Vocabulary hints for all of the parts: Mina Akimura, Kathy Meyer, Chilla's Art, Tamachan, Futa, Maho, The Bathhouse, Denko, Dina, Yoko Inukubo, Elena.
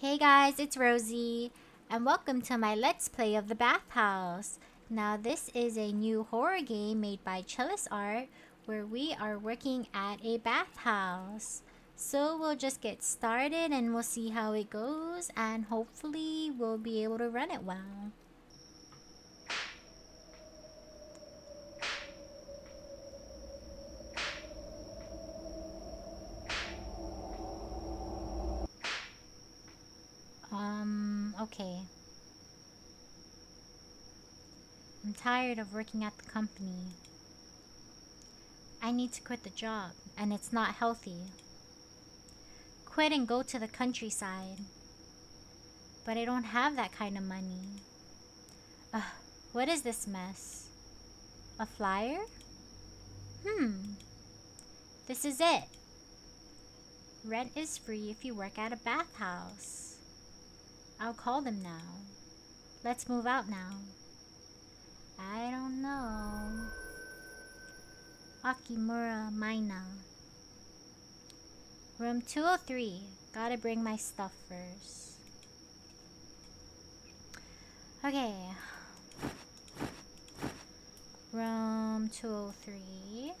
Hey guys, it's Rosey, and welcome to my Let's Play of The Bathhouse. Now this is a new horror game made by Chilla's Art, where we are working at a bathhouse. So we'll just get started and we'll see how it goes, and hopefully we'll be able to run it well. Okay. I'm tired of working at the company. I need to quit the job, and it's not healthy. Quit and go to the countryside. But I don't have that kind of money. Ugh, what is this mess? A flyer? This is it. Rent is free if you work at a bathhouse. I'll call them now. Let's move out now. I don't know. Akimura, Mina. Room 203. Gotta bring my stuff first. Okay. Room 203.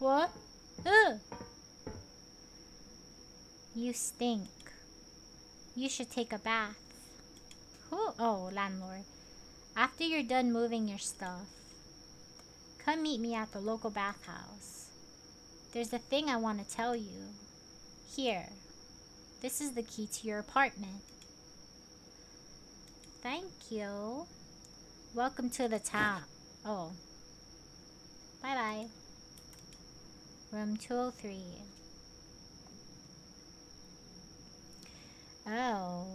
What? Ugh. You stink. You should take a bath. Who? Oh, landlord. After you're done moving your stuff, come meet me at the local bathhouse. There's a thing I want to tell you. Here. This is the key to your apartment. Thank you. Welcome to the town. Oh. Bye-bye. Room 203. Oh.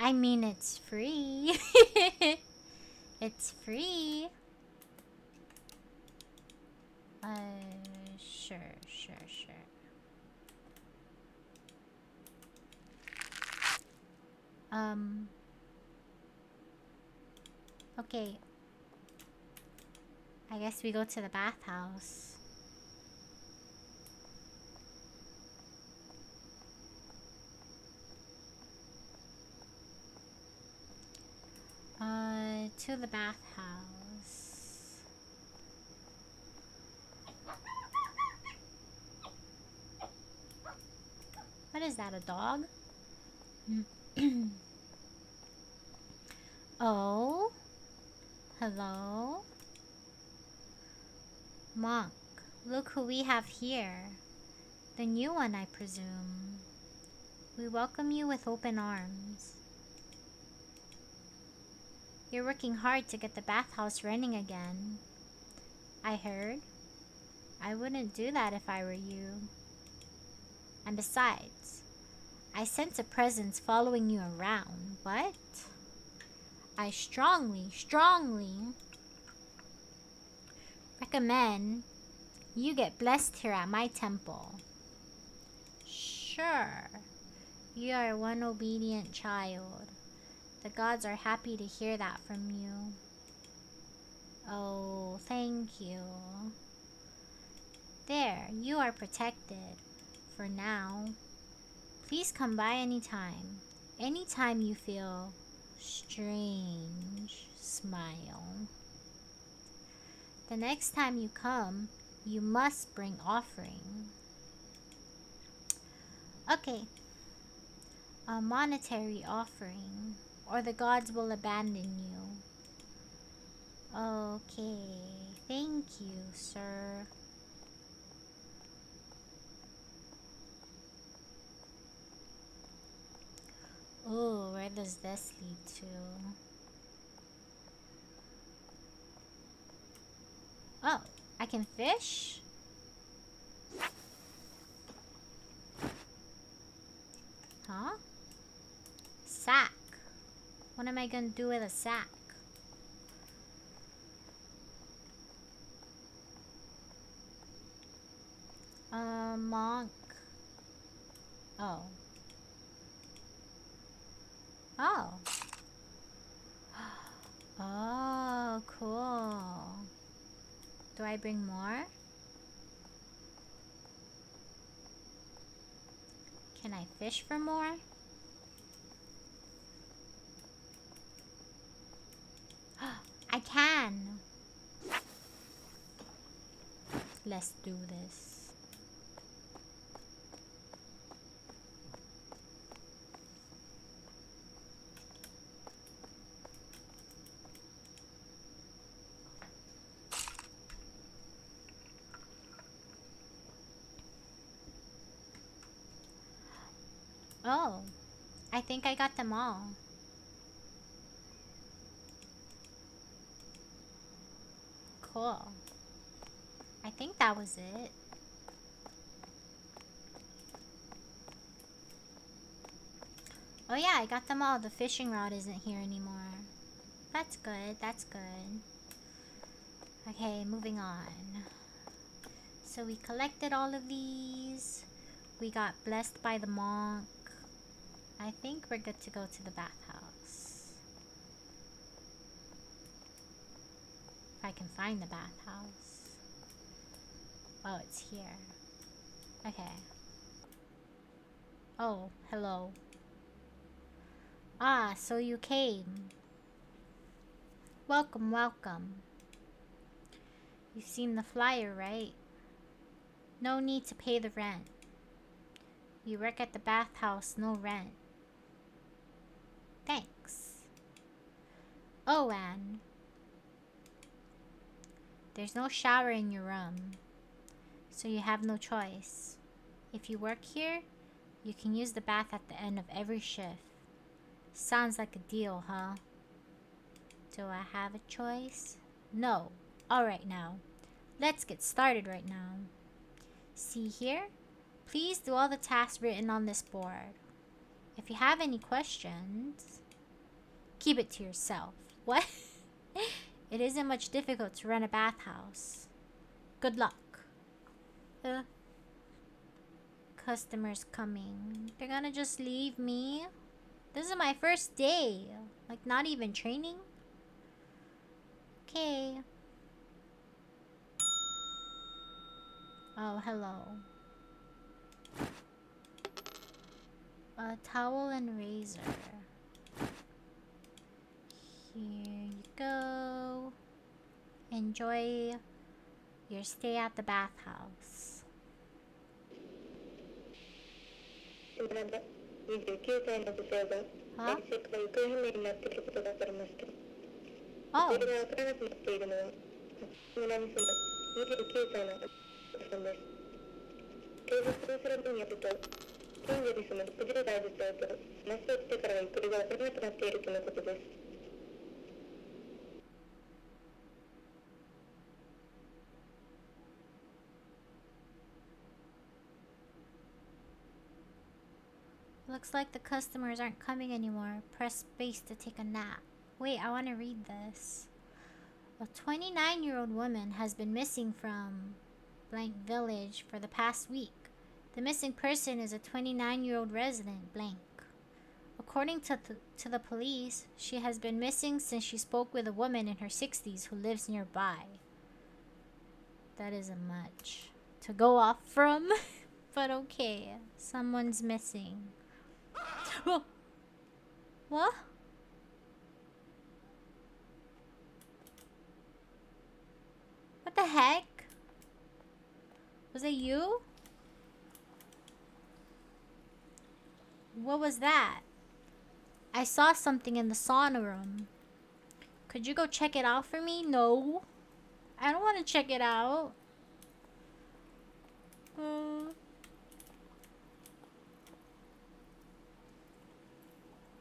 I mean, it's free. It's free. Sure. Okay, I guess we go to the bathhouse. To the bathhouse. What is that, a dog? Oh. Hello? Monk, look who we have here. The new one, I presume. We welcome you with open arms. You're working hard to get the bathhouse running again. I heard. I wouldn't do that if I were you. And besides, I sense a presence following you around. What? I strongly recommend you get blessed here at my temple. Sure, you are one obedient child. The gods are happy to hear that from you. Oh, thank you. There, you are protected for now. Please come by anytime. Anytime you feel strange, smile. The next time you come, you must bring offering. Okay. A monetary offering, or the gods will abandon you. Okay. Thank you, sir. Ooh, where does this lead to? Oh, I can fish? Huh? Sack. What am I gonna do with a sack? Monk. Oh. Oh. I bring more? Can I fish for more? I can! Let's do this. Oh, I think I got them all. Cool. I think that was it. Oh yeah, I got them all. The fishing rod isn't here anymore. That's good, that's good. Okay, moving on. So we collected all of these. We got blessed by the monk. I think we're good to go to the bathhouse. If I can find the bathhouse. Oh, it's here. Okay. Oh, hello. Ah, so you came. Welcome, welcome. You've seen the flyer, right? No need to pay the rent. You work at the bathhouse, no rent. Thanks. Oh, Anne. There's no shower in your room. So you have no choice. If you work here, you can use the bath at the end of every shift. Sounds like a deal, huh? Do I have a choice? No. Alright now. Let's get started right now. See here? Please do all the tasks written on this board. If you have any questions, keep it to yourself. What? It isn't much difficult to run a bathhouse. Good luck. Customers coming. They're gonna just leave me? This is my first day. Like, not even training? Okay. Oh, hello. A towel and razor. Here you go. Enjoy your stay at the bathhouse. Huh? Oh. Looks like the customers aren't coming anymore. Press space to take a nap. Wait, I want to read this. A 29-year-old woman has been missing from blank village for the past week. The missing person is a 29-year-old resident blank. According to the police, she has been missing since she spoke with a woman in her 60s who lives nearby. That isn't much to go off from, but okay. Someone's missing. What? What the heck? Was it you? What was that? I saw something in the sauna room. Could you go check it out for me? No. I don't want to check it out.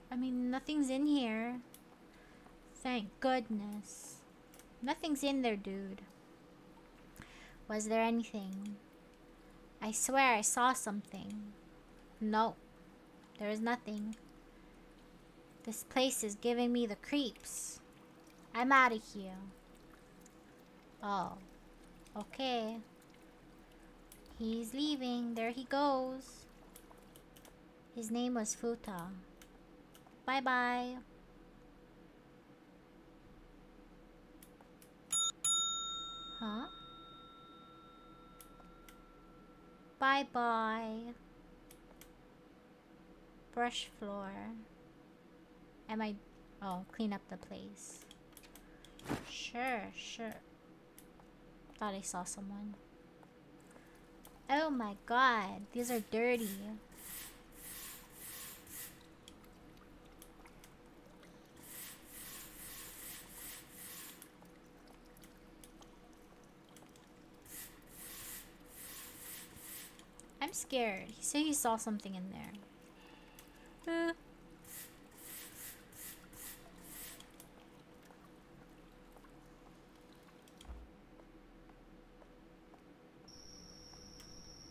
I mean, nothing's in here. Thank goodness. Nothing's in there, dude. Was there anything? I swear I saw something. No. There is nothing. This place is giving me the creeps. I'm out of here. Oh. Okay. He's leaving. There he goes. His name was Futa. Bye-bye. Huh? Bye-bye. Brush floor. Am I... Oh, clean up the place. Sure, sure. Thought I saw someone. Oh my god, these are dirty. I'm scared. He said he saw something in there.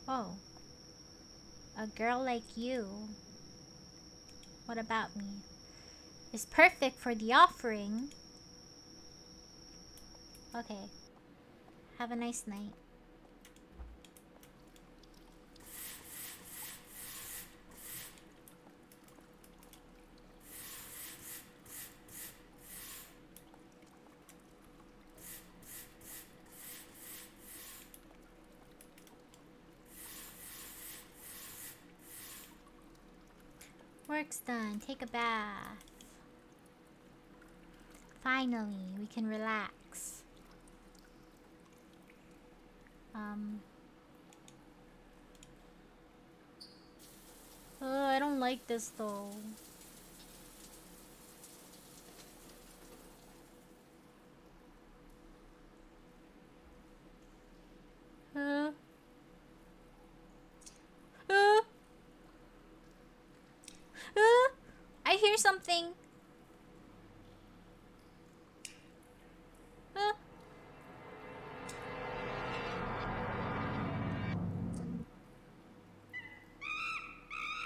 Oh, a girl like you. What about me? Is perfect for the offering. Okay. Have a nice night. Work's done. Take a bath. Finally, we can relax. Oh, I don't like this though. I hear something.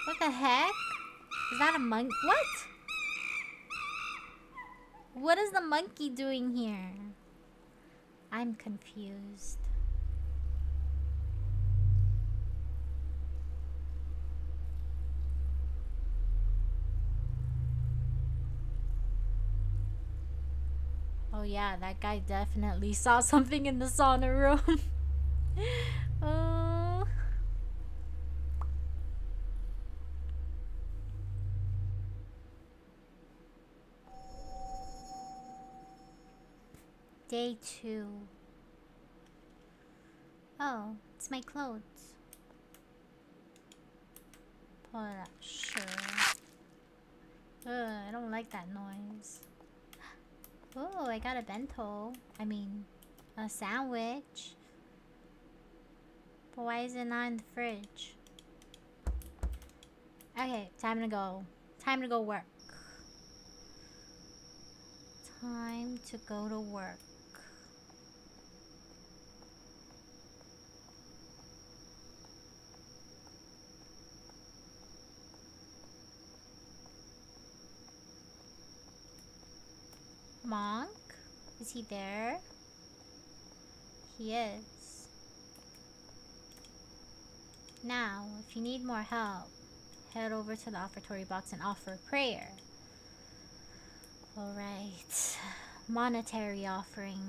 What the heck? Is that a monkey? What? What is the monkey doing here? I'm confused. Oh yeah, that guy definitely saw something in the sauna room. Oh. Day 2. Oh, it's my clothes. Pull it up, sure. Ugh, I don't like that noise. Oh, I got a bento. I mean, a sandwich. But why is it not in the fridge? Okay, time to go. Time to go work. Time to go to work. Monk? Is he there? He is. Now, if you need more help, head over to the offertory box and offer a prayer. Alright. Monetary offering.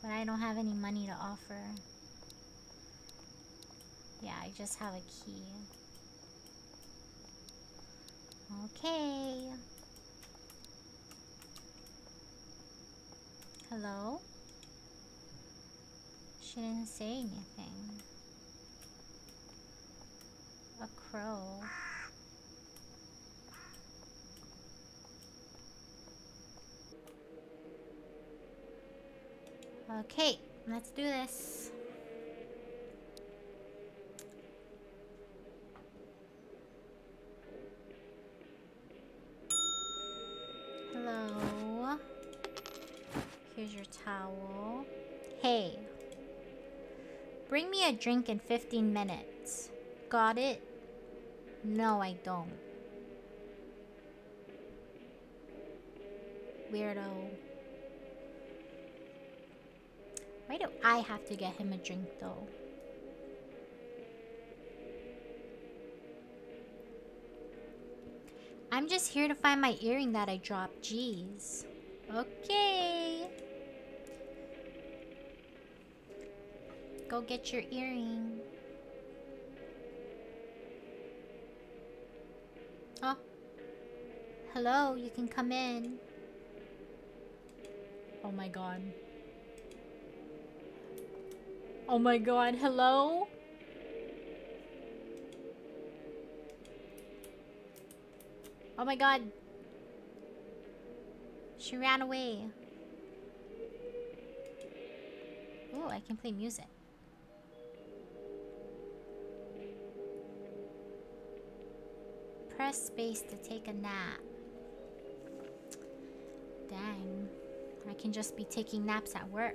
But I don't have any money to offer. Yeah, I just have a key. Okay. Hello? She didn't say anything. A crow. Okay, let's do this. Hello? Here's your towel. Hey. Bring me a drink in 15 minutes. Got it? No, I don't. Weirdo. Why do I have to get him a drink though? I'm just here to find my earring that I dropped. Jeez. Okay. Go get your earring. Hello, you can come in. Oh my god. Oh my god, hello? Oh my god. She ran away. Oh, I can play music. Press space to take a nap. Dang. I can just be taking naps at work.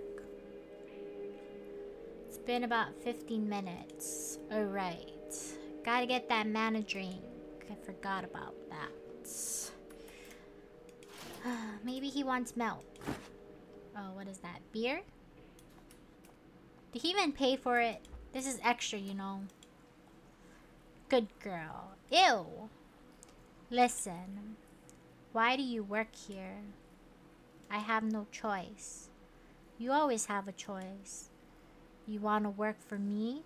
It's been about 15 minutes. Alright. Gotta get that mana drink. I forgot about that. Maybe he wants milk. Oh, what is that? Beer? Did he even pay for it? This is extra, you know. Good girl. Ew! Listen. Why do you work here? I have no choice. You always have a choice. You want to work for me?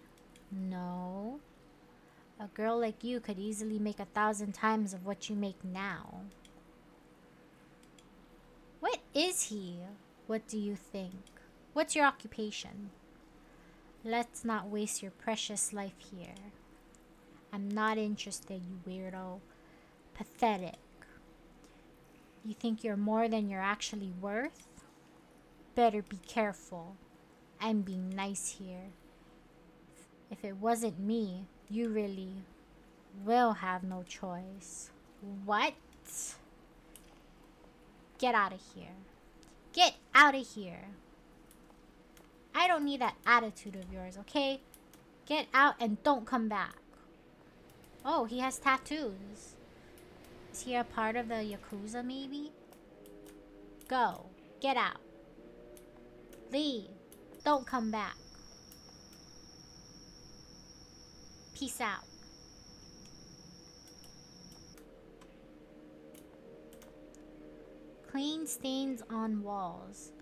No. A girl like you could easily make 1,000 times of what you make now. What is he? What do you think? What's your occupation? Let's not waste your precious life here. I'm not interested, you weirdo. Pathetic. You think you're more than you're actually worth? Better be careful. I'm being nice here. If it wasn't me, you really will have no choice. What? Get out of here. Get out of here. I don't need that attitude of yours, okay? Get out and don't come back. Oh, he has tattoos. Is he a part of the Yakuza, maybe? Go. Get out. Leave. Don't come back. Peace out. Clean stains on walls.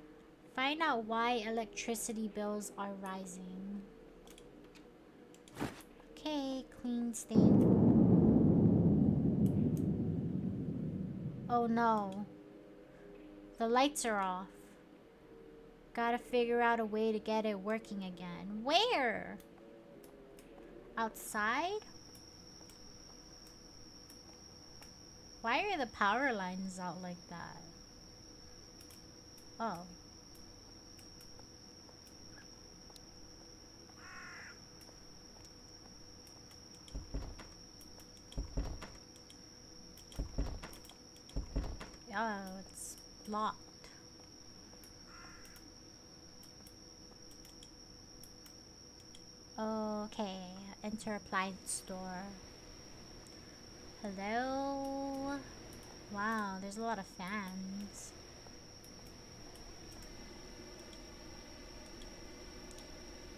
Find out why electricity bills are rising. Okay, clean stain. Oh no. The lights are off. Gotta figure out a way to get it working again. Where? Outside? Why are the power lines out like that? Oh. Oh, it's locked. Okay. Enter appliance store. Hello? Wow, there's a lot of fans.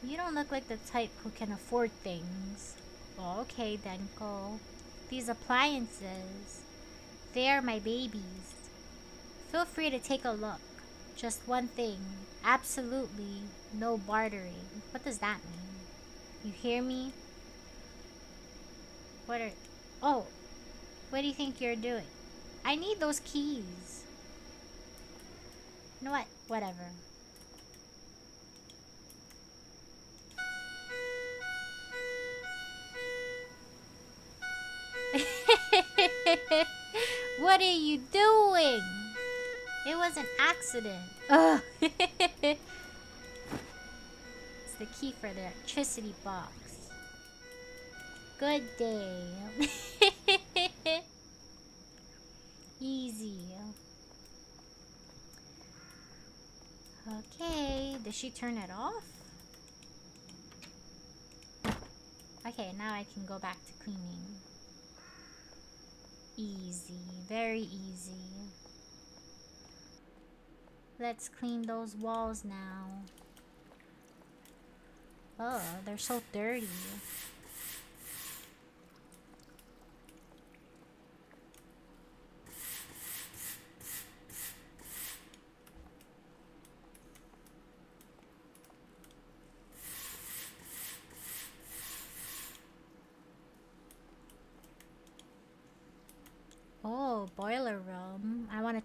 You don't look like the type who can afford things. Okay, Denko. These appliances, they are my babies. Feel free to take a look. Just one thing. Absolutely no bartering. What does that mean? You hear me? What are... Oh! What do you think you're doing? I need those keys. You know what? Whatever. What are you doing? It was an accident. Ugh. It's the key for the electricity box. Good day. Easy. Okay, did she turn it off? Okay, now I can go back to cleaning. Easy, very easy. Let's clean those walls now. Oh, they're so dirty. Boiler room.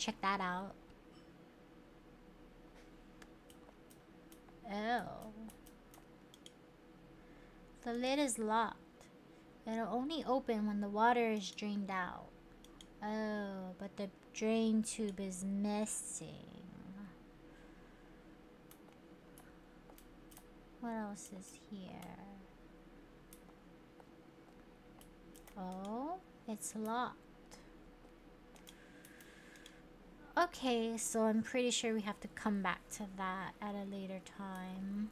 check that out. Oh. The lid is locked. It'll only open when the water is drained out. Oh, but the drain tube is missing. What else is here? Oh, it's locked. Okay, so I'm pretty sure we have to come back to that at a later time.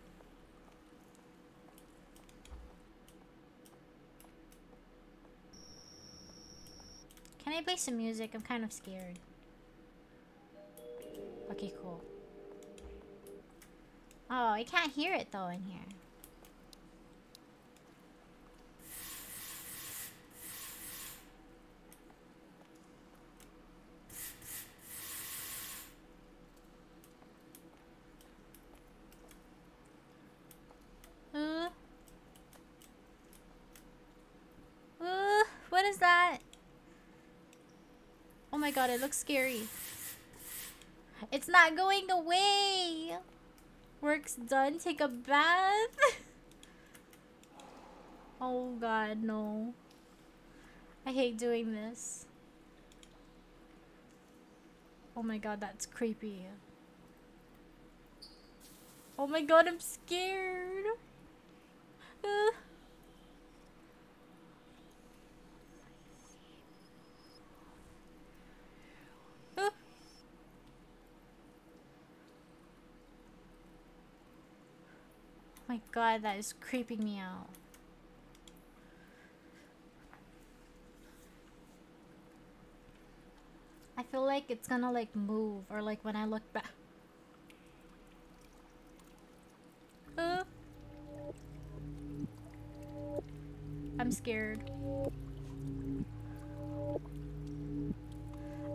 Can I play some music? I'm kind of scared. Okay, cool. Oh, I can't hear it though in here. What is that? Oh my god, it looks scary. It's not going away. Work's done, take a bath. Oh god, no. I hate doing this. Oh my god, that's creepy. Oh my god, I'm scared. My god, that is creeping me out. I feel like it's gonna like move, or like when I look back. I'm scared.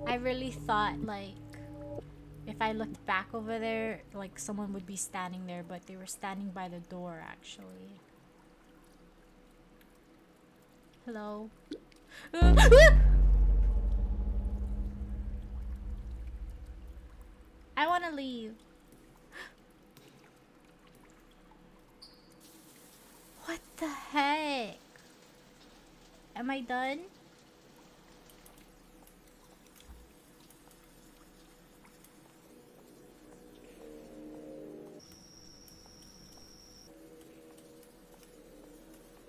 I really thought like if I looked back over there, like someone would be standing there, but they were standing by the door actually. Hello? I wanna leave. What the heck? Am I done?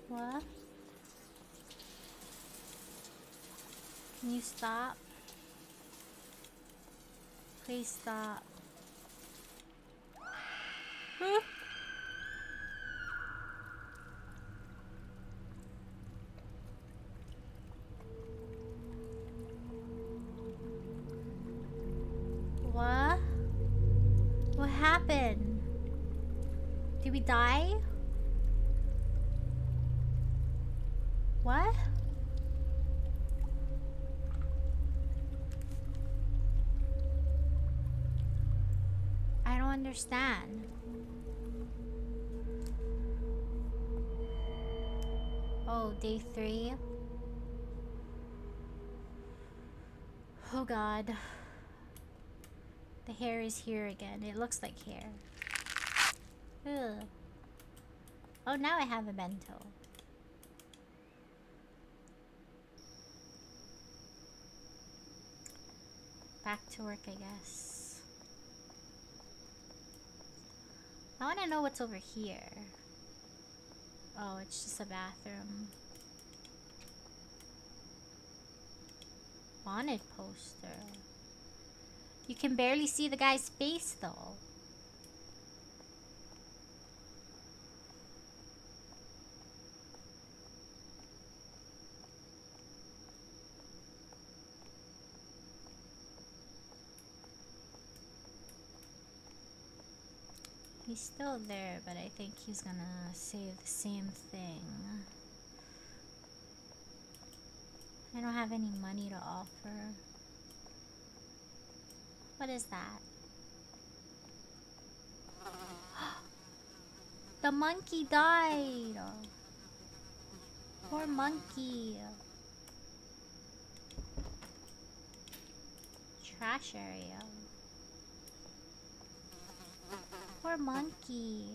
What? Can you stop? Please stop. What? What happened? Did we die? What? I don't understand. Oh, day 3. Oh god. The hair is here again. It looks like hair. Ugh. Oh, now I have a bento. Back to work, I guess. I want to know what's over here. Oh, it's just a bathroom. Wanted poster. You can barely see the guy's face, though. He's still there, but I think he's gonna say the same thing. I don't have any money to offer. What is that? The monkey died! Poor monkey. trash area. Poor monkey.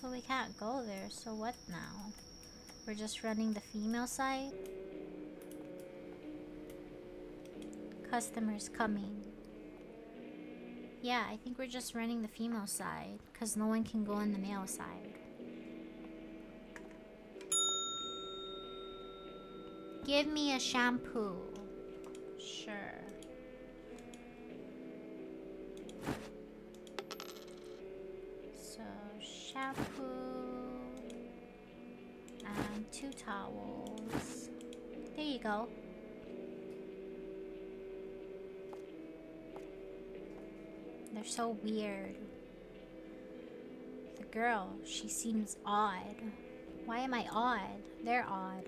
So we can't go there, so what now? We're just running the female side? Customers coming. Yeah, I think we're just running the female side, because no one can go on the male side. Give me a shampoo. Sure. So, shampoo and 2 towels. There you go. They're so weird. The girl, she seems odd. Why am I odd? They're odd.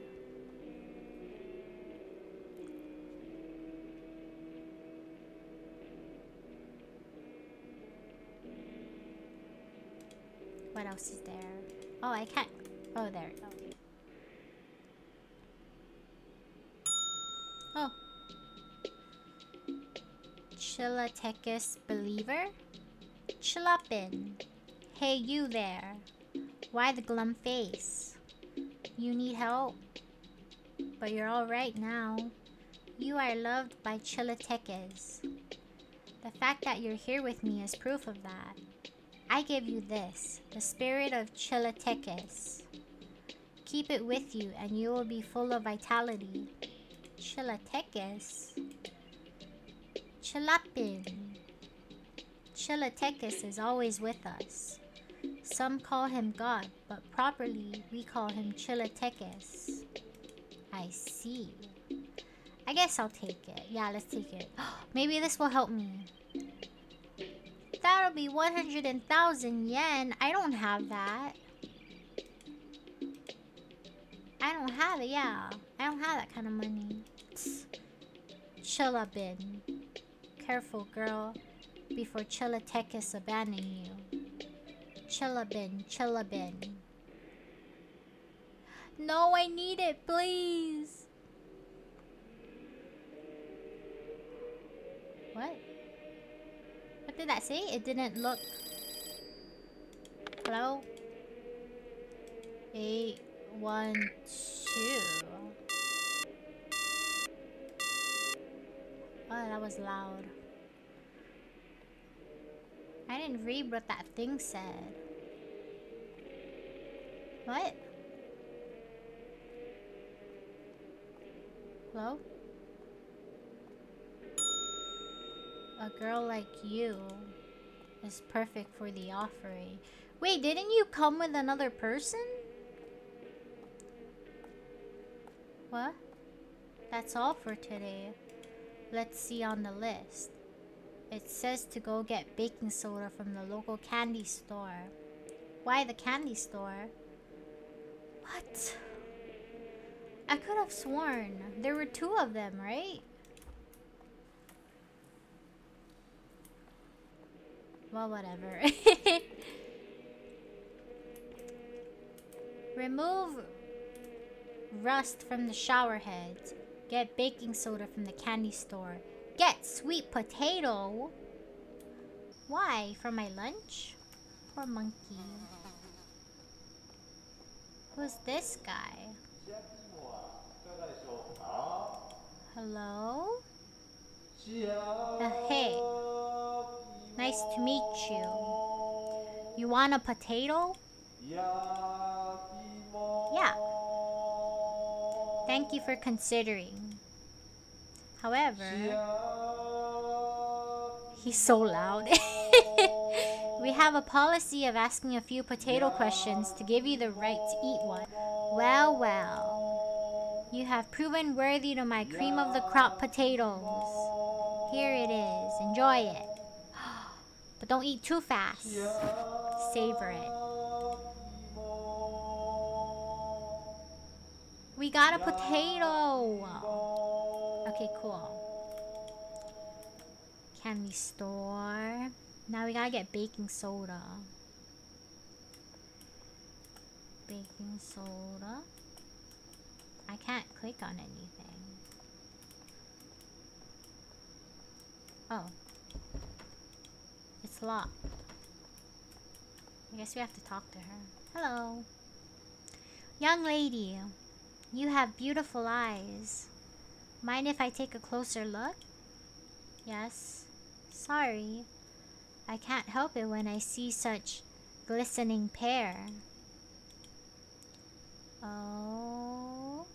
What else is there? Oh, I can't. Oh, there we go. Oh. Chillatekis believer? Chillupin. Hey, you there. Why the glum face? You need help. But you're alright now. You are loved by Chillatekis. The fact that you're here with me is proof of that. I give you this, the spirit of Chillatekis. Keep it with you and you will be full of vitality. Chillatekis? Chillapin. Chillatekis is always with us. Some call him God, but properly we call him Chillatekis. I see. I guess I'll take it. Yeah, let's take it. Maybe this will help me. That'll be 100,000 yen. I don't have that. I don't have it, yeah. I don't have that kind of money. Chillabin. Careful, girl, before Chillatekis abandon you. Chillabin, Chillabin. No, I need it, please. What? What did that say? It didn't look. Hello? 812. Oh, that was loud. I didn't read what that thing said. What? Hello? A girl like you is perfect for the offering. Wait, didn't you come with another person? What? That's all for today. Let's see on the list. It says to go get baking soda from the local candy store. Why the candy store? What? I could have sworn there were 2 of them, right? Well, whatever. Remove rust from the shower heads. Get baking soda from the candy store. Get sweet potato. Why? For my lunch? Poor monkey. Who's this guy? Hello? Hey. Nice to meet you. You want a potato? Yeah. Thank you for considering. However... He's so loud. We have a policy of asking a few potato questions to give you the right to eat one. Well, well. You have proven worthy to my cream of the crop potatoes. Here it is. Enjoy it. But don't eat too fast. Savor it. We got a potato! Okay, cool. Candy store. Now we gotta get baking soda. Baking soda. I can't click on anything. Oh. It's locked. I guess we have to talk to her. Hello. Young lady, you have beautiful eyes. Mind if I take a closer look? Yes. Sorry. I can't help it when I see such glistening pear. Oh.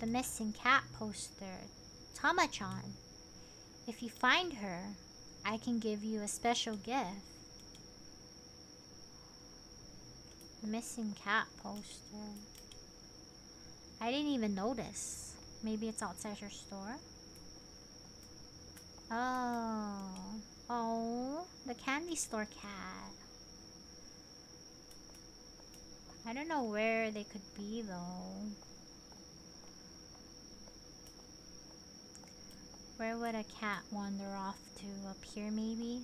The missing cat poster. Tamachan. If you find her, I can give you a special gift. The missing cat poster. I didn't even notice. Maybe it's outside her store. Oh. Oh. The candy store cat. I don't know where they could be though. Where would a cat wander off to? Up here maybe?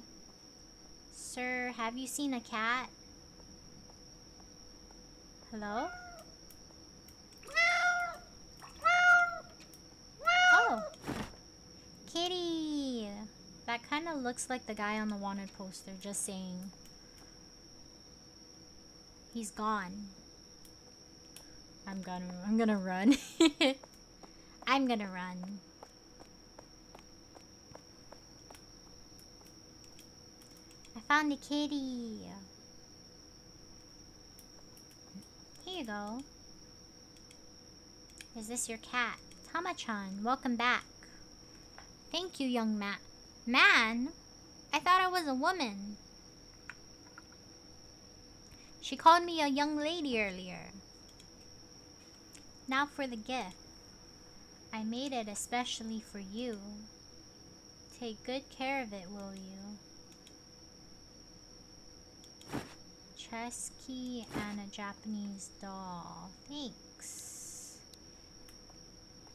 Sir, have you seen a cat? Hello? Oh! Kitty! That kind of looks like the guy on the wanted poster, just saying. He's gone. I'm gonna run. I'm gonna run. I found the kitty. Here you go. Is this your cat? Tamachan, welcome back. Thank you, young man. Man? I thought I was a woman. She called me a young lady earlier. Now for the gift. I made it especially for you. Take good care of it, will you? Chess key and a Japanese doll. Thanks.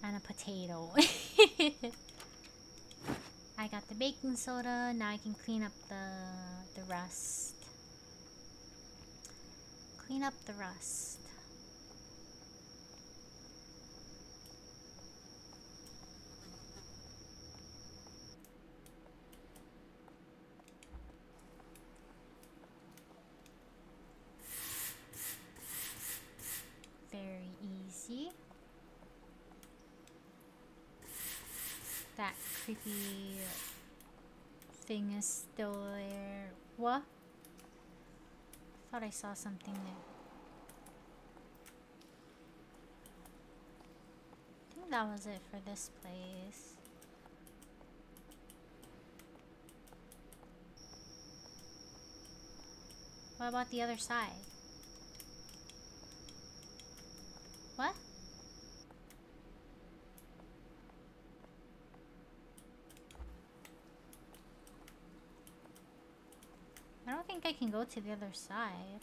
And a potato. I got the baking soda. Now I can clean up the rust. Clean up the rust. Very easy. That creepy thing is still there. What? I thought I saw something there. I think that was it for this place. What about the other side? What? I don't think I can go to the other side.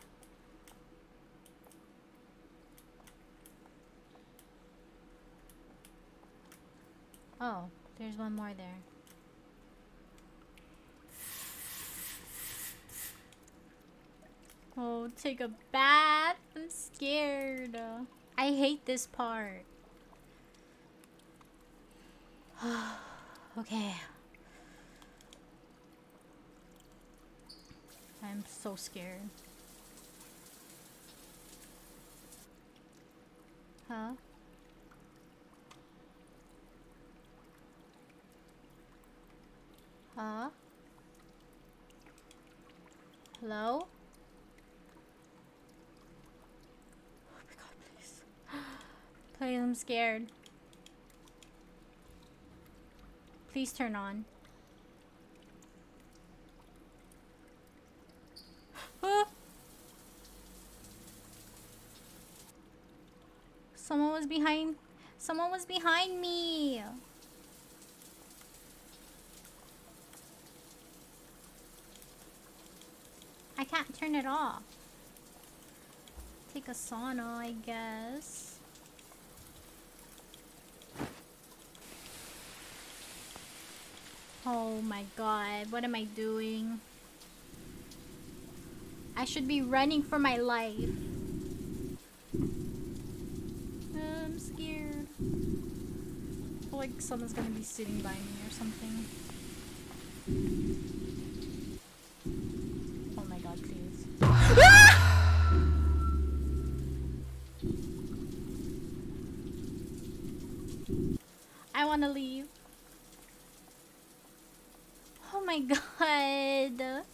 Oh, there's one more there. Oh, take a bath. I'm scared. I hate this part. Okay. I'm so scared. Huh? Huh? Hello? Oh my god, please. Please, I'm scared. Please turn on. Someone was behind. Someone was behind me. I can't turn it off. Take a sauna, I guess. Oh my god, what am I doing? I should be running for my life. I'm scared. like someone's gonna be sitting by me or something. Oh my god, please. I wanna leave. Oh my god.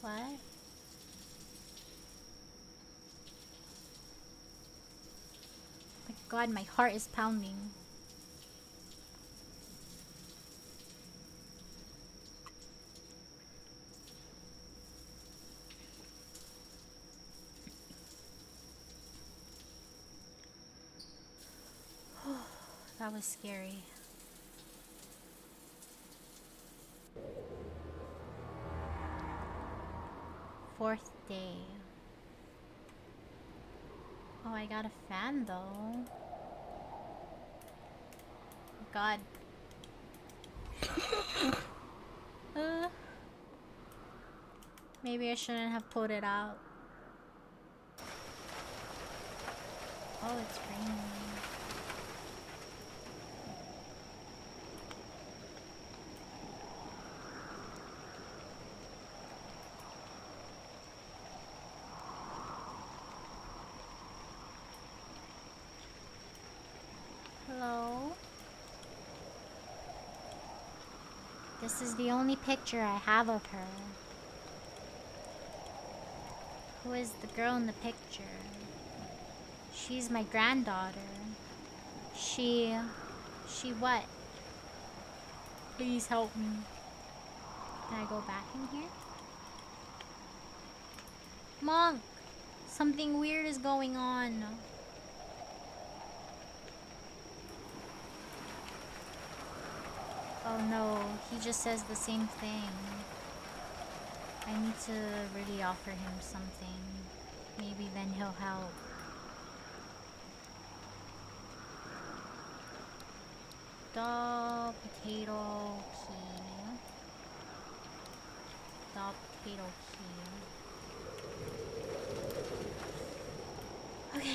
What? God, my heart is pounding. That was scary. Fourth day. Oh, I got a fan though. God. Maybe I shouldn't have pulled it out. Oh, it's raining. This is the only picture I have of her. Who is the girl in the picture? She's my granddaughter. She what? Please help me. Can I go back in here? Monk! Something weird is going on. Oh no, he just says the same thing. I need to really offer him something. Maybe then he'll help. Doll, potato, key. Doll, potato, key. Okay.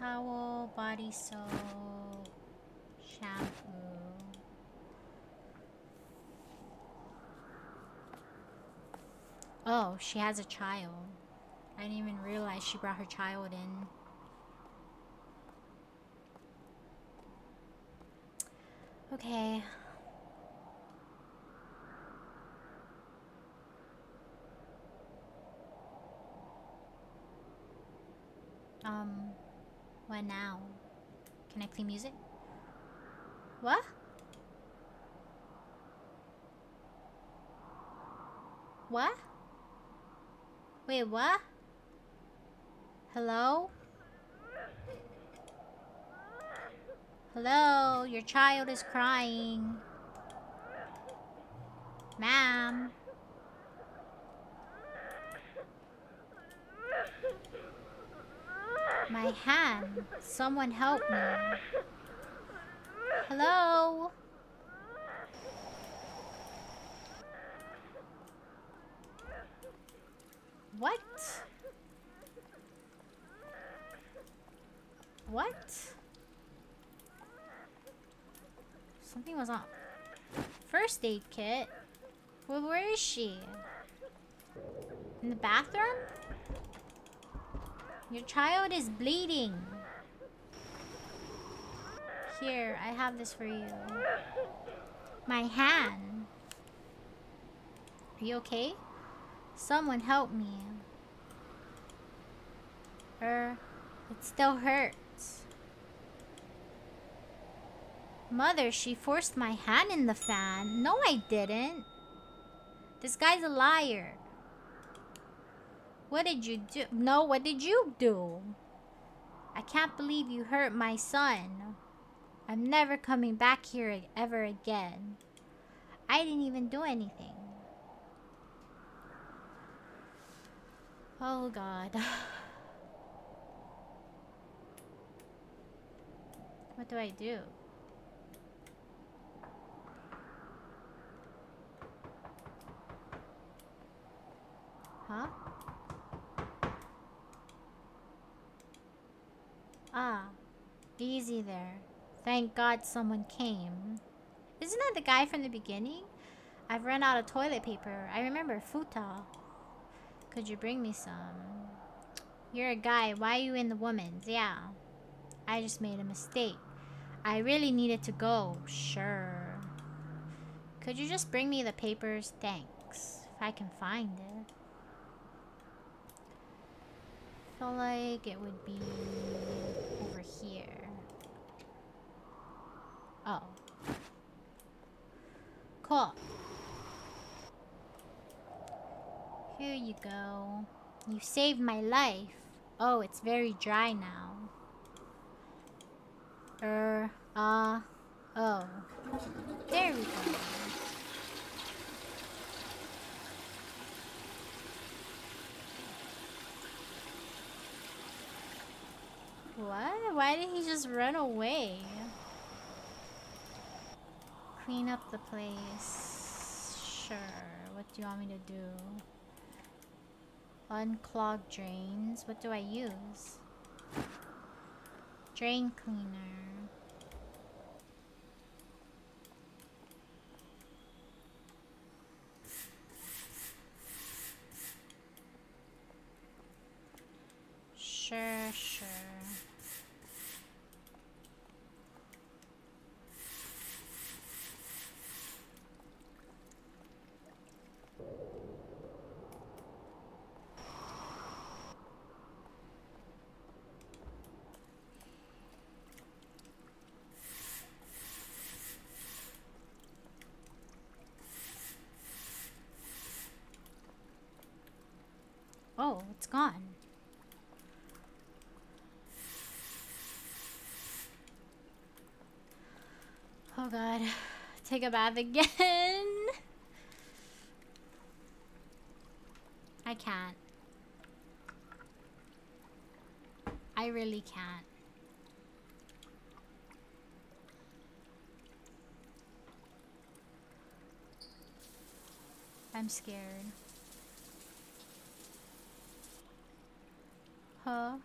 Towel, body soap, shampoo. Oh, she has a child. I didn't even realize she brought her child in. Okay. What now? Can I play music? What? What? Wait, what? Hello? Hello? Your child is crying. Ma'am. My hand. Someone help me. Hello? What? What? Something was up. First aid kit? Well, where is she? In the bathroom? Your child is bleeding. Here, I have this for you. My hand. Are you okay? Someone help me. It still hurts. Mother, she forced my hand in the fan. No, I didn't. This guy's a liar. What did you do? No, what did you do? I can't believe you hurt my son. I'm never coming back here ever again. I didn't even do anything. Oh god. What do I do? Huh? Ah, easy there. Thank God someone came. Isn't that the guy from the beginning? I've run out of toilet paper. I remember Futa. Could you bring me some? You're a guy. Why are you in the woman's? Yeah. I just made a mistake. I really needed to go. Sure. Could you just bring me the papers? Thanks. If I can find it. I feel like it would be over here. Oh. Cool. Here you go. You saved my life. Oh, it's very dry now. Oh. There we go. What? Why did he just run away? Clean up the place. Sure. What do you want me to do? Unclog drains. What do I use? Drain cleaner. Sure, sure. Oh, it's gone. Oh god. Take a bath again. I can't. I really can't. I'm scared. Huh?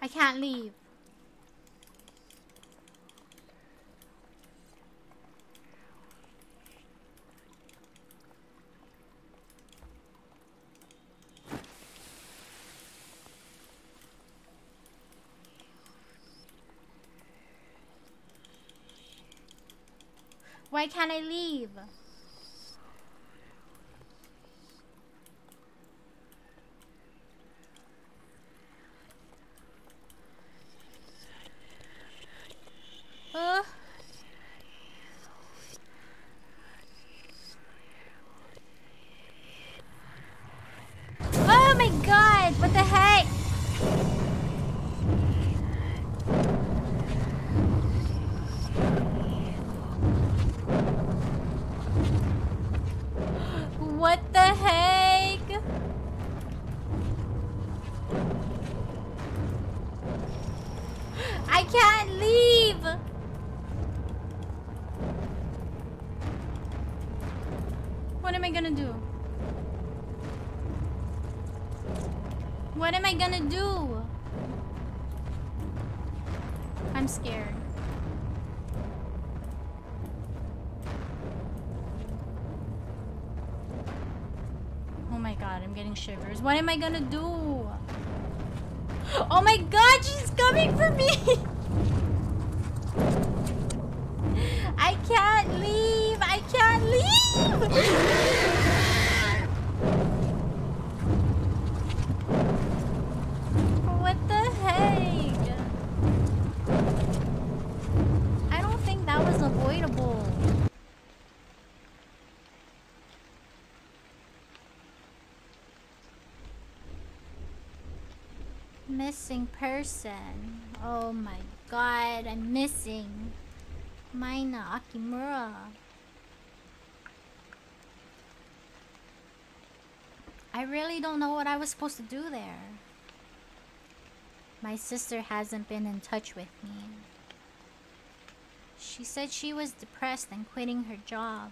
I can't leave. Why can't I leave? Oh my god, what the heck? Shivers. What am I gonna do? Oh my god, she's coming for me! I can't leave! I can't leave! What the heck? I don't think that was avoidable. Missing person. Oh my god, I'm missing. Mina Akimura. I really don't know what I was supposed to do there. My sister hasn't been in touch with me. She said she was depressed and quitting her job.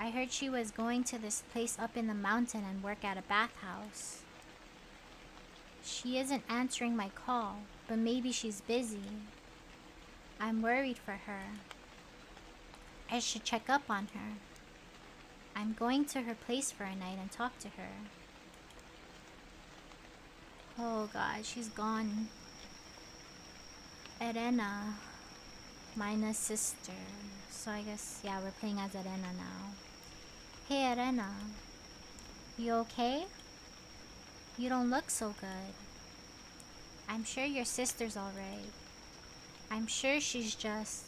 I heard she was going to this place up in the mountain and work at a bathhouse. She isn't answering my call, but maybe she's busy. I'm worried for her. I should check up on her. I'm going to her place for a night and talk to her. Oh god, she's gone. Arena, Mina's sister. So I guess, yeah, we're playing as Arena now. Hey Arena, you okay? You don't look so good. I'm sure your sister's alright. I'm sure she's just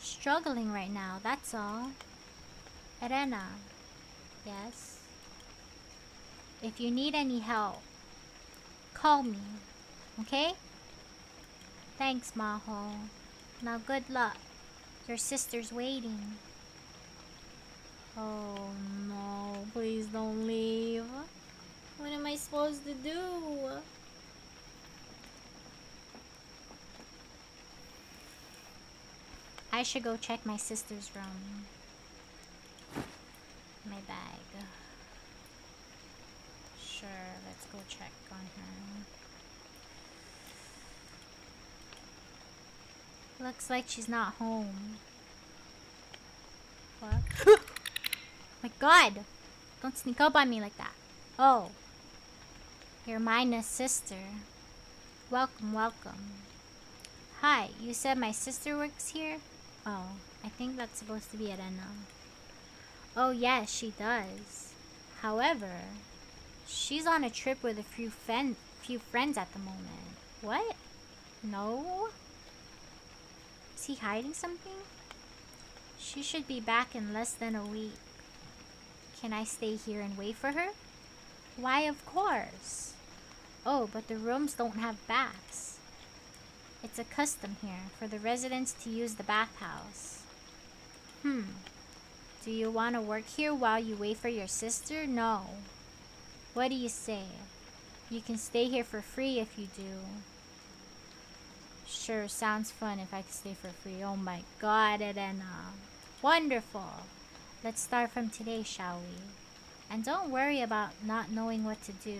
struggling right now, that's all. Arena, yes? If you need any help, call me, okay? Thanks, Maho. Now good luck. Your sister's waiting. Oh no, please don't leave. What am I supposed to do? I should go check my sister's room. My bag. Sure, let's go check on her. Looks like she's not home. What? My god! Don't sneak up on me like that. Oh. You're Mina's sister. Welcome, welcome. Hi, you said my sister works here? Oh, I think that's supposed to be Arena. Oh yes, she does. However, she's on a trip with a few friends at the moment. What? No? Is he hiding something? She should be back in less than a week. Can I stay here and wait for her? Why, of course. Oh, but the rooms don't have baths. It's a custom here for the residents to use the bathhouse. Do you want to work here while you wait for your sister? No. What do you say? You can stay here for free if you do. Sure, sounds fun if I can stay for free. Oh my god, Elena. Wonderful. Let's start from today, shall we? And don't worry about not knowing what to do.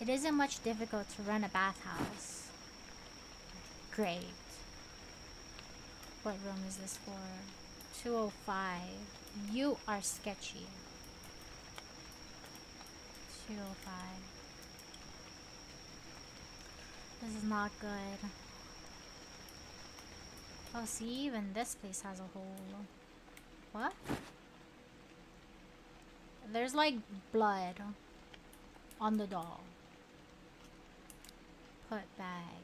It isn't much difficult to run a bathhouse. Great. What room is this for? 205. You are sketchy. 205. This is not good. Oh, see, even this place has a hole. What? There's like blood on the doll. Put bag.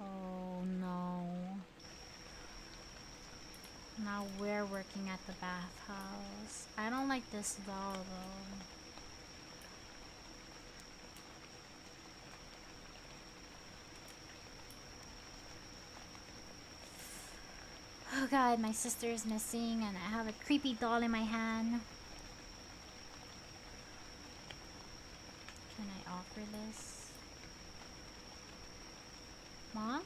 Oh no. Now we're working at the bathhouse. I don't like this doll though. Oh god, my sister is missing and I have a creepy doll in my hand. Can I offer this? Monk?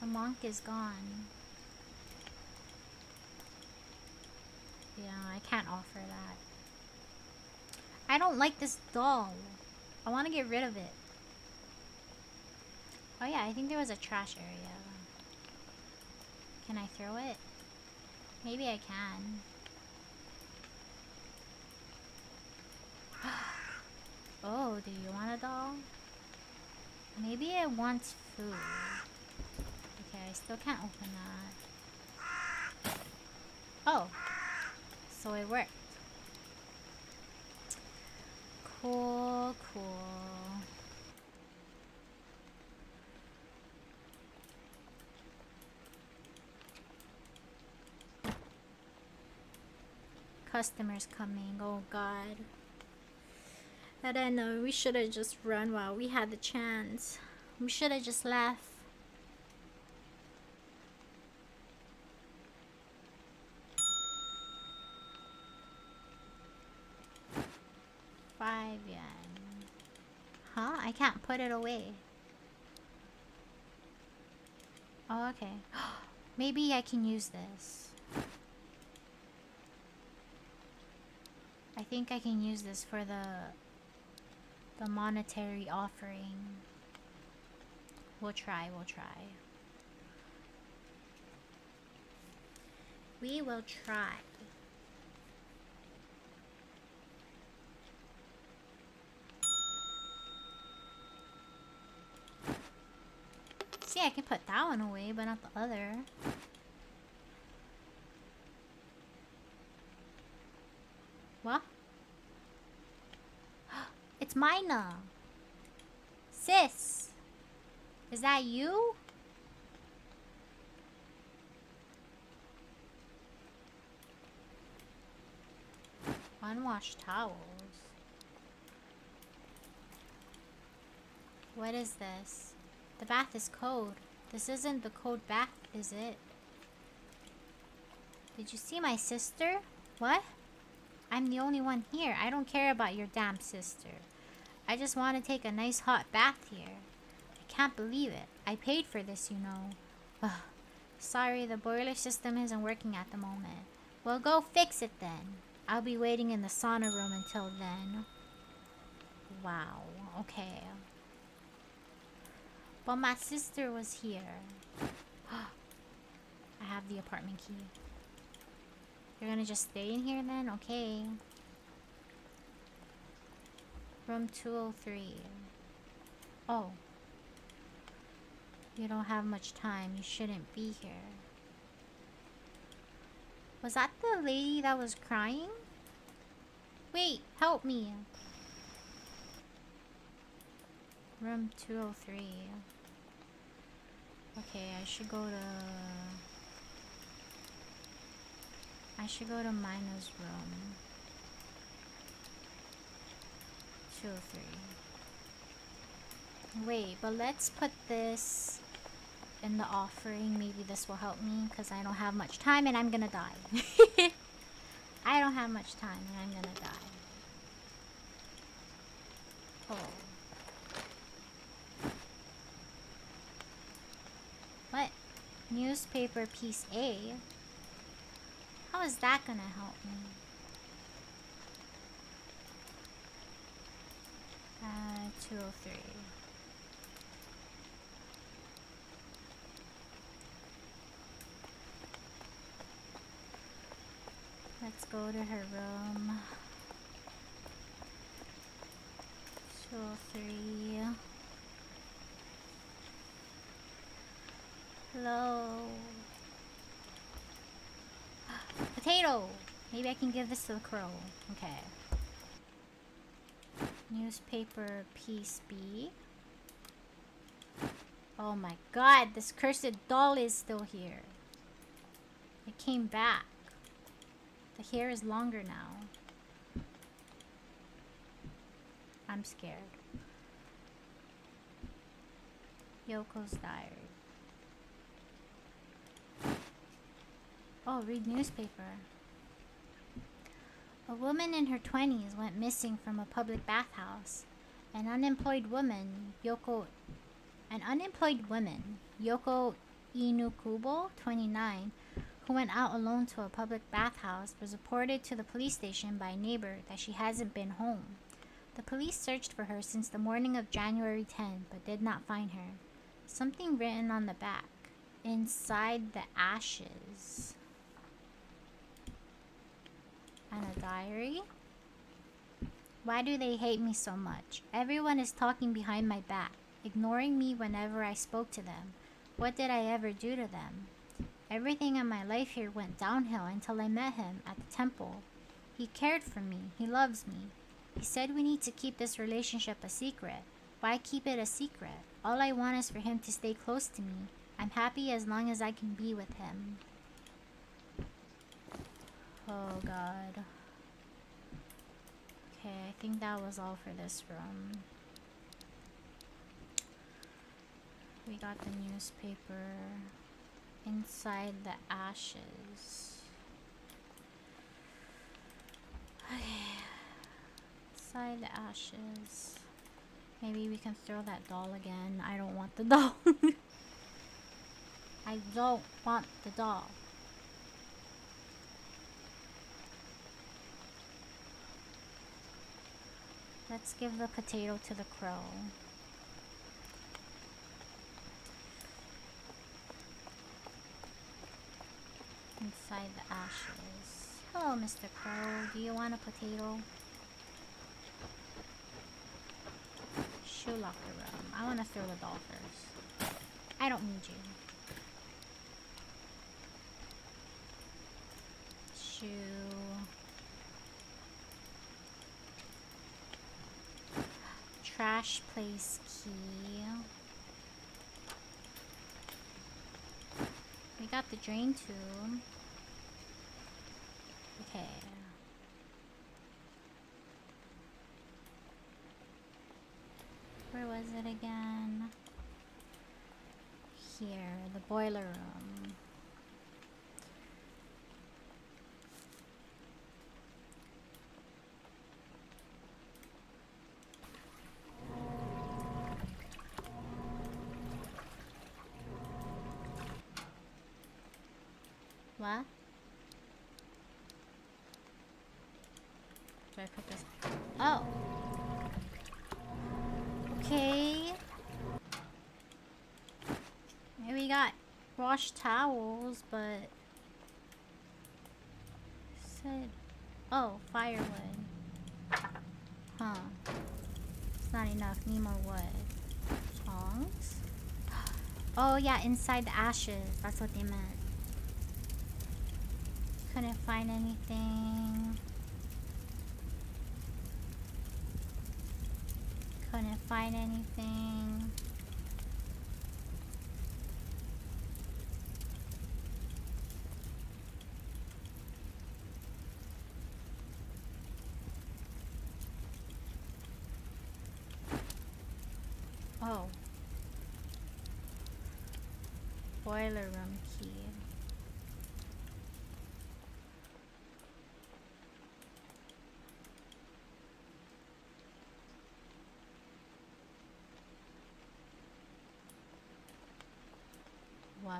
The monk is gone. Yeah, I can't offer that. I don't like this doll. I want to get rid of it. Oh yeah, I think there was a trash area. Can I throw it? Maybe I can. Oh, do you want a doll? Maybe it wants food. Okay, I still can't open that. Oh, so it worked. Cool, cool. Customers coming. Oh god. I don't know, we should have just run while we had the chance. We should have just left. ¥5. Huh? I can't put it away. Oh, okay. Maybe I can use this. I think I can use this for the monetary offering. We'll try, we'll try. We will try. See, I can put that one away, but not the other. What? It's Mina! Sis! Is that you? Unwashed towels. What is this? The bath is cold. This isn't the cold bath, is it? Did you see my sister? What? I'm the only one here. I don't care about your damn sister. I just want to take a nice hot bath here. I can't believe it. I paid for this, you know. Ugh. Sorry, the boiler system isn't working at the moment. Well, go fix it then. I'll be waiting in the sauna room until then. Wow. Okay. But my sister was here. I have the apartment key. You're gonna just stay in here then? Okay. Room 203. Oh. You don't have much time. You shouldn't be here. Was that the lady that was crying? Wait, help me. Room 203. Okay, I should go to... I should go to Mina's room. 203. Wait, but let's put this in the offering. Maybe this will help me because I don't have much time and I'm gonna die. I don't have much time and I'm gonna die. Oh. What? Newspaper piece A? How is that gonna help me? $203. Let's go to her room. 203. Hello. Potato! Maybe I can give this to the crow. Okay. Newspaper piece B. Oh my god, this cursed doll is still here. It came back. The hair is longer now. I'm scared. Yoko's diary. Oh, read newspaper. A woman in her 20s went missing from a public bathhouse. An unemployed woman, Yoko Inukubo, 29, who went out alone to a public bathhouse, was reported to the police station by a neighbor that she hasn't been home. The police searched for her since the morning of January 10, but did not find her. Something written on the back. Inside the ashes. And a diary. Why do they hate me so much? Everyone is talking behind my back, ignoring me whenever I spoke to them. What did I ever do to them? Everything in my life here went downhill until I met him at the temple. He cared for me. He loves me. He said we need to keep this relationship a secret. Why keep it a secret? All I want is for him to stay close to me. I'm happy as long as I can be with him. Oh god. Okay, I think that was all for this room. We got the newspaper inside the ashes. Okay, inside the ashes. Maybe we can throw that doll again. I don't want the doll. I don't want the doll. Let's give the potato to the crow. Inside the ashes. Hello, Mr. Crow. Do you want a potato? Shoe locker room. I want to throw the doll first. I don't need you. Shoe. Trash place key. We got the drain tube. Okay. Where was it again? Here, the boiler room. What? Do I put this? Oh! Okay! Maybe we got wash towels, but... Said... Oh, firewood. Huh. It's not enough. Need more wood. Tongs? Oh yeah, inside the ashes. That's what they meant. Couldn't find anything. Couldn't find anything. Oh. Boiler room key. What?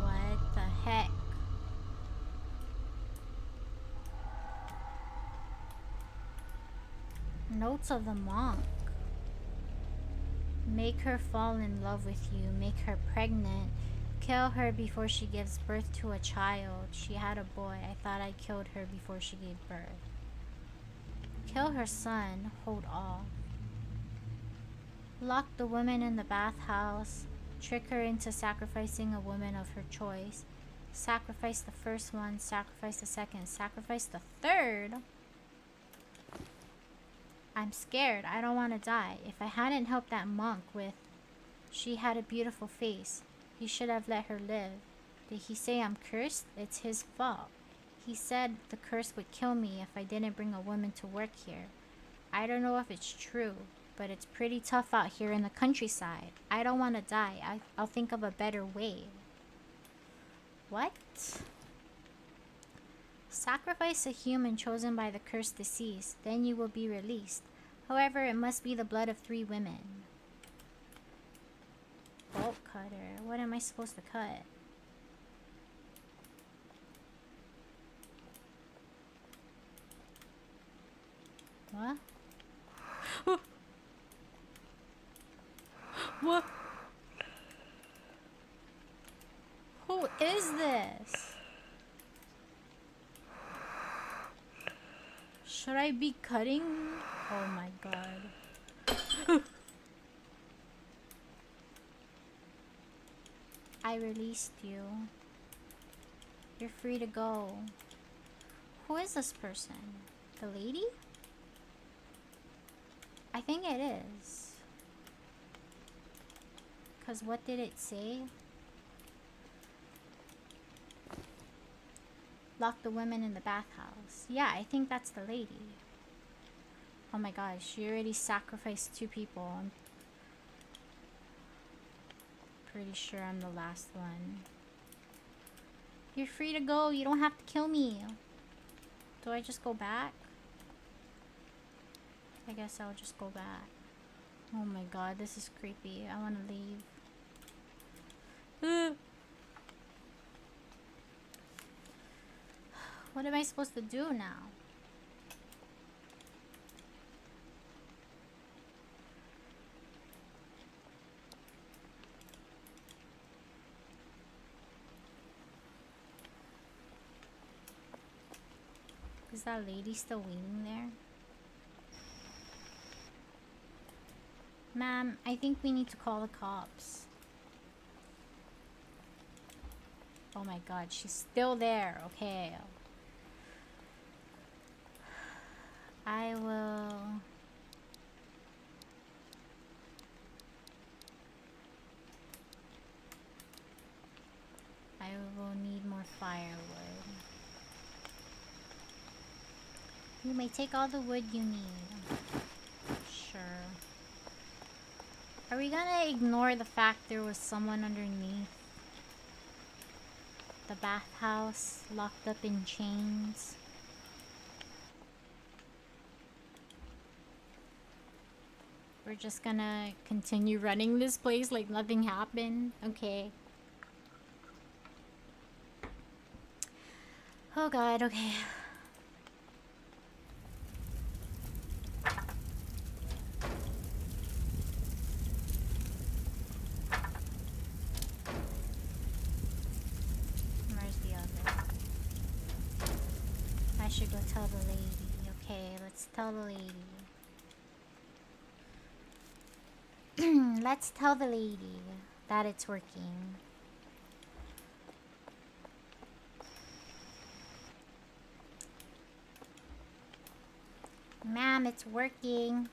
What the heck? Notes of the monk. Make her fall in love with you. Make her pregnant. Kill her before she gives birth to a child. She had a boy. I thought I killed her before she gave birth. Kill her son. Hold off. Lock the woman in the bathhouse. Trick her into sacrificing a woman of her choice. Sacrifice the first one. Sacrifice the second. Sacrifice the third. I'm scared. I don't want to die. If I hadn't helped that monk with... She had a beautiful face. He should have let her live. Did he say I'm cursed? It's his fault. He said the curse would kill me if I didn't bring a woman to work here. I don't know if it's true, but it's pretty tough out here in the countryside. I don't want to die. I'll think of a better way. What? Sacrifice a human chosen by the cursed deceased. Then you will be released. However, it must be the blood of 3 women. Bolt cutter. What am I supposed to cut? What? What? Who is this? Should I be cutting? Oh my god. I released you. You're free to go. Who is this person? The lady? I think it is. Because what did it say? Lock the women in the bathhouse. Yeah, I think that's the lady. Oh my gosh, she already sacrificed 2 people. I'm pretty sure I'm the last one. You're free to go. You don't have to kill me. Do I just go back? I guess I'll just go back. Oh my god, this is creepy. I want to leave. What am I supposed to do now? Is that lady still waiting there? Ma'am, I think we need to call the cops. Oh my god, she's still there. Okay. I will... I will need more firewood. You may take all the wood you need. Sure. Are we gonna ignore the fact there was someone underneath? The bathhouse, locked up in chains. We're just gonna continue running this place like nothing happened? Okay. Oh god, okay. Tell the lady. Let's tell the lady that it's working. Ma'am, it's working.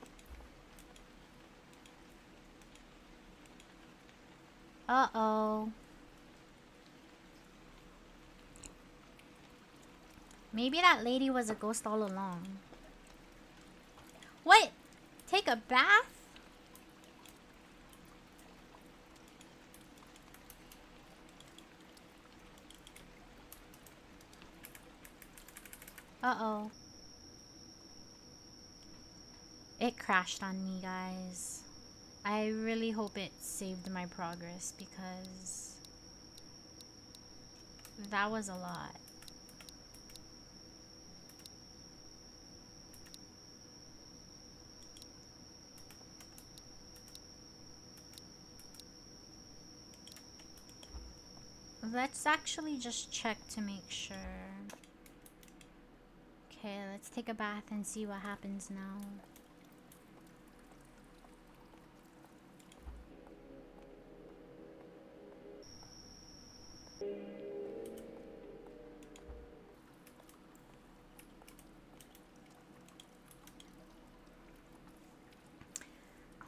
Uh-oh. Maybe that lady was a ghost all along. What? Take a bath? Uh-oh. It crashed on me, guys. I really hope it saved my progress because that was a lot. Let's actually just check to make sure. Okay, let's take a bath and see what happens now.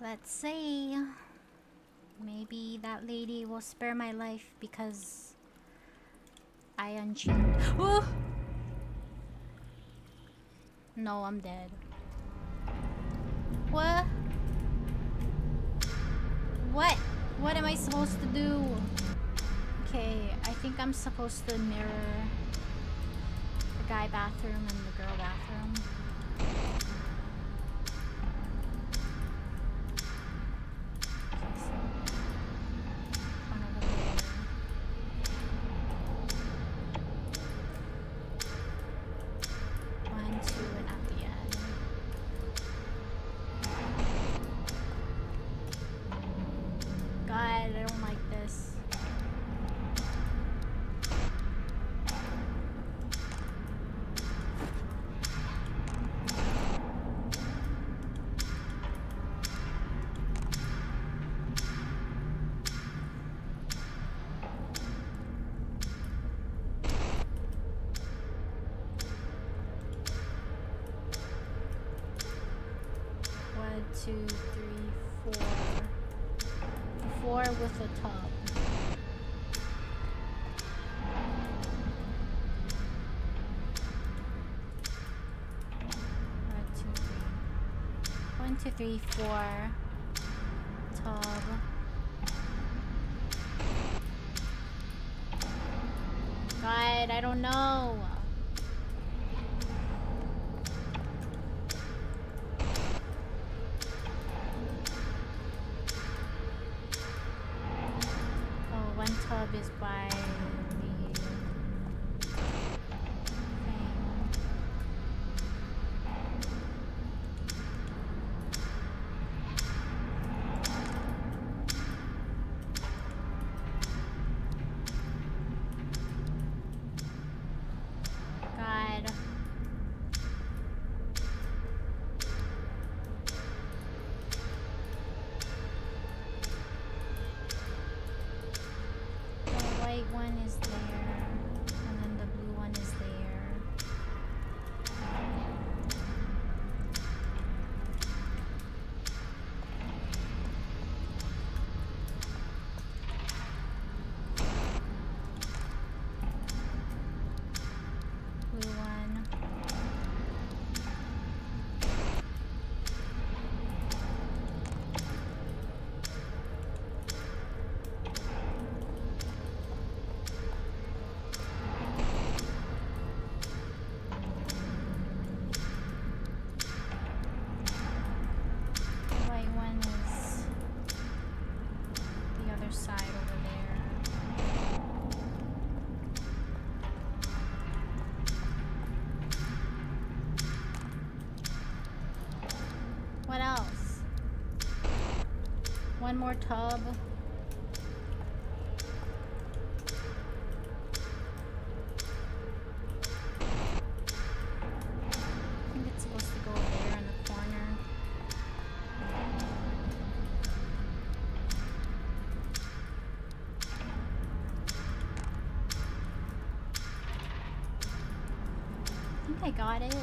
Let's see. Maybe that lady will spare my life because I unchained. Oh! No, I'm dead. What? What? What am I supposed to do? Okay, I think I'm supposed to mirror the guy bathroom and the girl bathroom. square with a top. One, two, three, four. Top. God, I don't know. Is by the thing. God. One is there, and then the blue one is there. Blue one. One more tub. I think it's supposed to go over there in the corner. I think I got it.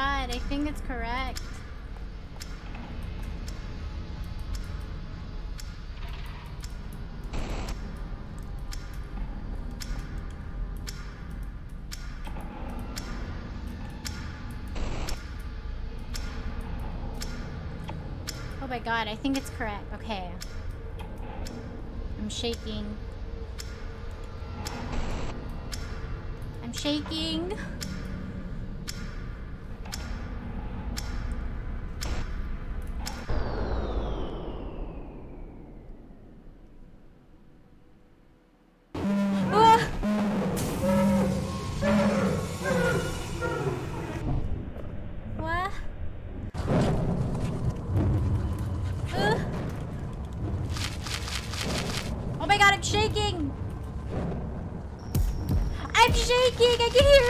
God, I think it's correct. Oh my God, I think it's correct. Okay. I'm shaking. I'm shaking. I can hear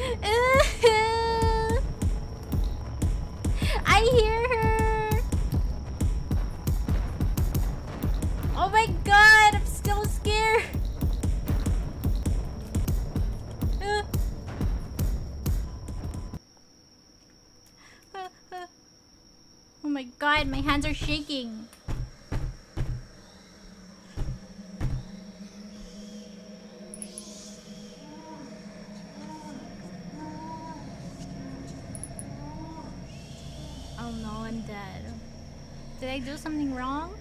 her. I hear her. Oh my God, I'm still scared. Oh my God, my hands are shaking. Did I do something wrong?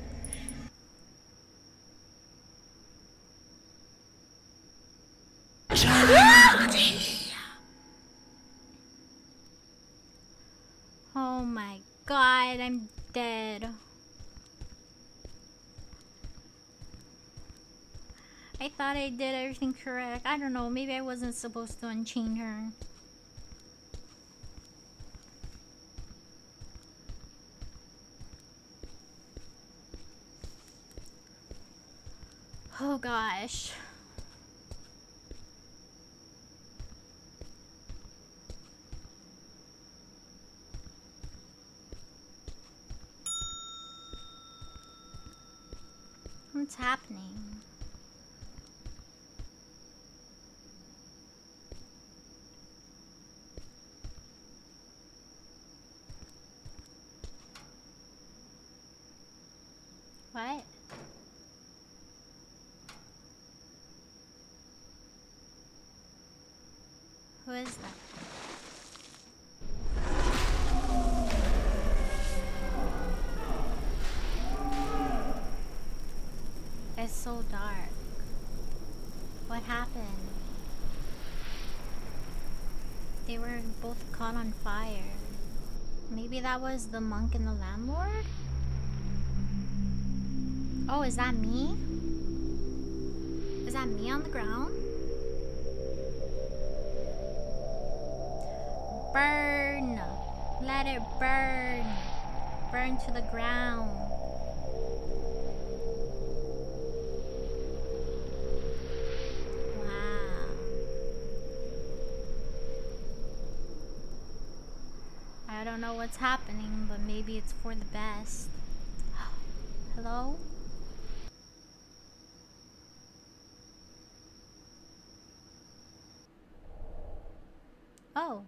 God, I'm dead. I thought I did everything correct. I don't know, maybe I wasn't supposed to unchain her. Oh gosh. What's happening? What? Who is that? It's so dark. What happened? They were both caught on fire. Maybe that was the monk and the landlord? Oh, is that me? Is that me on the ground? Burn! Let it burn! Burn to the ground. Wow. I don't know what's happening, but maybe it's for the best. Hello? Oh.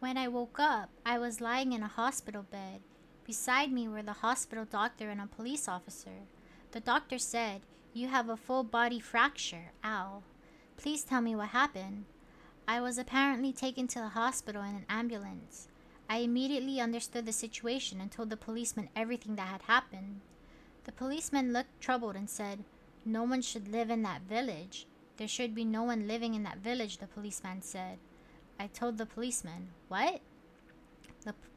When I woke up, I was lying in a hospital bed. Beside me were the hospital doctor and a police officer. The doctor said, "You have a full body fracture. Ow. Please tell me what happened." I was apparently taken to the hospital in an ambulance. I immediately understood the situation and told the policeman everything that had happened. The policeman looked troubled and said, "No one should live in that village." "There should be no one living in that village," the policeman said. I told the policeman, "What?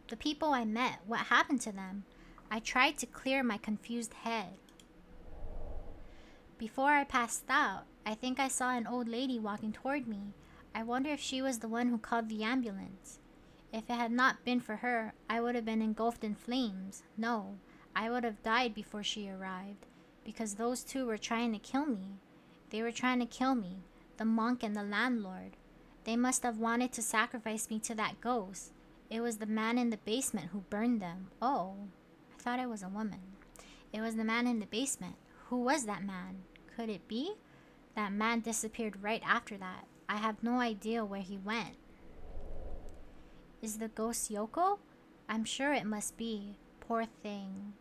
The people I met, what happened to them?" I tried to clear my confused head. Before I passed out, I think I saw an old lady walking toward me. I wonder if she was the one who called the ambulance. If it had not been for her, I would have been engulfed in flames. No, I would have died before she arrived, because those two were trying to kill me. They were trying to kill me, the monk and the landlord. They must have wanted to sacrifice me to that ghost. It was the man in the basement who burned them. Oh, I thought it was a woman. It was the man in the basement. Who was that man? Could it be? That man disappeared right after that. I have no idea where he went. Is the ghost Yoko? I'm sure it must be. Poor thing.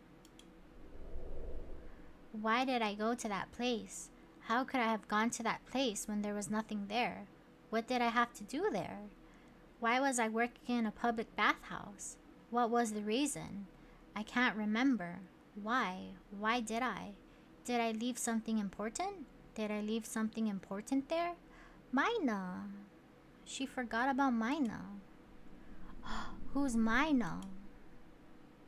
Why did I go to that place? How could I have gone to that place when there was nothing there? What did I have to do there? Why was I working in a public bathhouse? What was the reason? I can't remember. Why? Why did I? Did I leave something important? Did I leave something important there? Mina! She forgot about Mina. Who's Mina?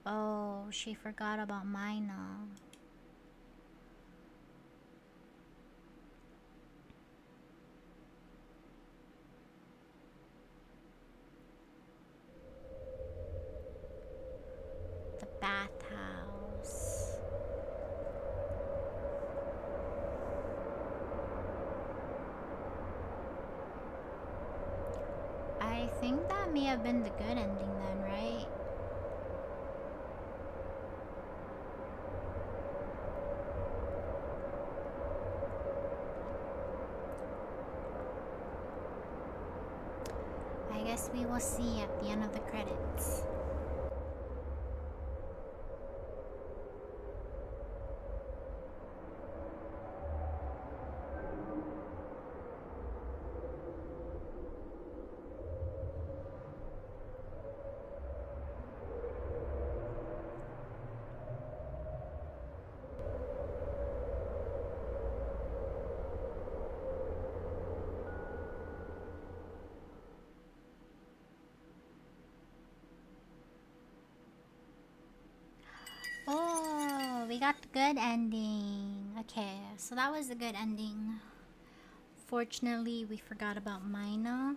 Oh, she forgot about Mina. The bathhouse. I think that may have been the good ending then, right? I guess we will see at the end of the credits. we got the good ending. Okay, so that was a good ending. Fortunately, we forgot about Mina.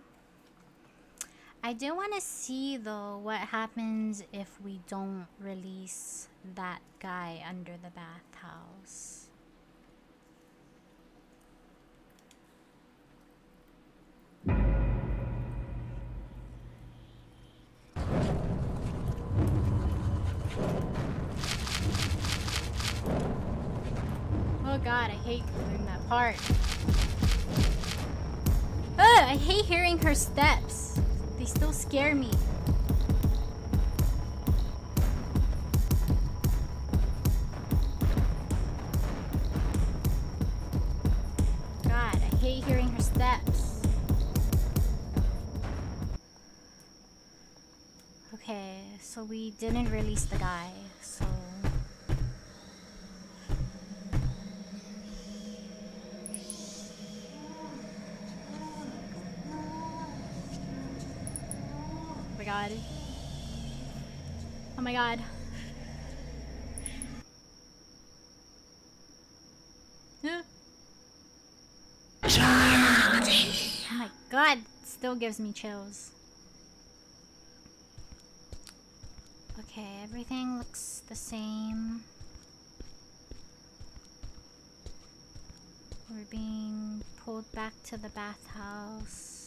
I do want to see, though, what happens if we don't release that guy under the bathhouse. Oh god, I hate doing that part. Ugh, I hate hearing her steps. They still scare me. God, I hate hearing her steps. Okay, so we didn't release the guy, so... Oh my god. Oh my god, it still gives me chills. Okay, everything looks the same. We're being pulled back to the bathhouse.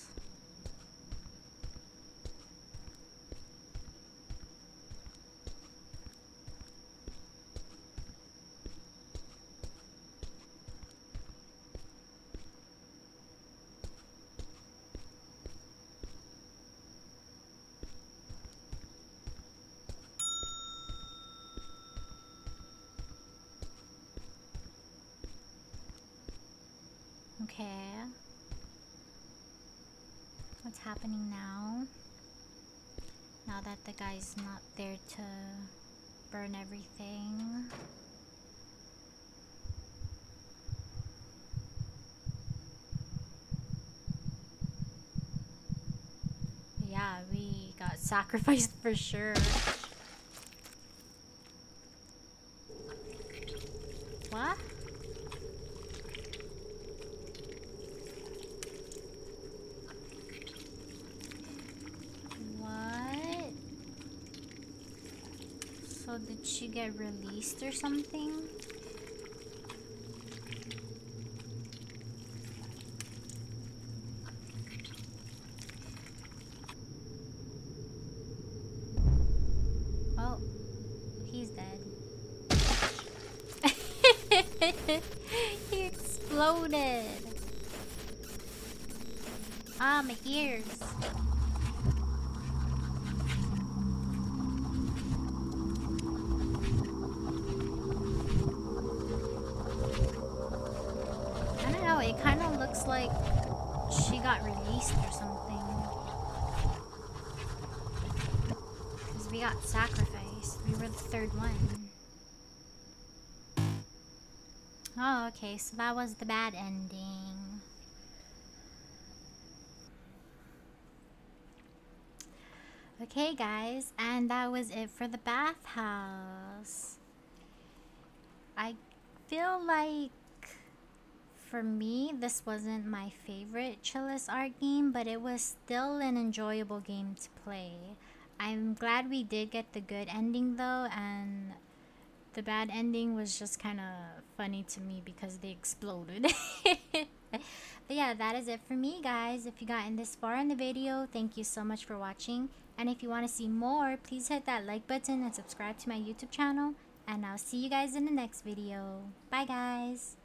Okay, what's happening now? Now that the guy's not there to burn everything. Yeah, we got sacrificed for sure. What? So did she get released or something? Oh, he's dead. He exploded. Ah, my ears. Like she got released or something, because we got sacrificed. We were the third one. Oh, okay, so that was the bad ending. Okay guys, and that was it for the bathhouse. I feel like for me, this wasn't my favorite Chilla's Art game, but it was still an enjoyable game to play. I'm glad we did get the good ending though, and the bad ending was just kind of funny to me because they exploded. But yeah, that is it for me guys. If you got in this far in the video, thank you so much for watching. And if you want to see more, please hit that like button and subscribe to my YouTube channel. And I'll see you guys in the next video. Bye guys!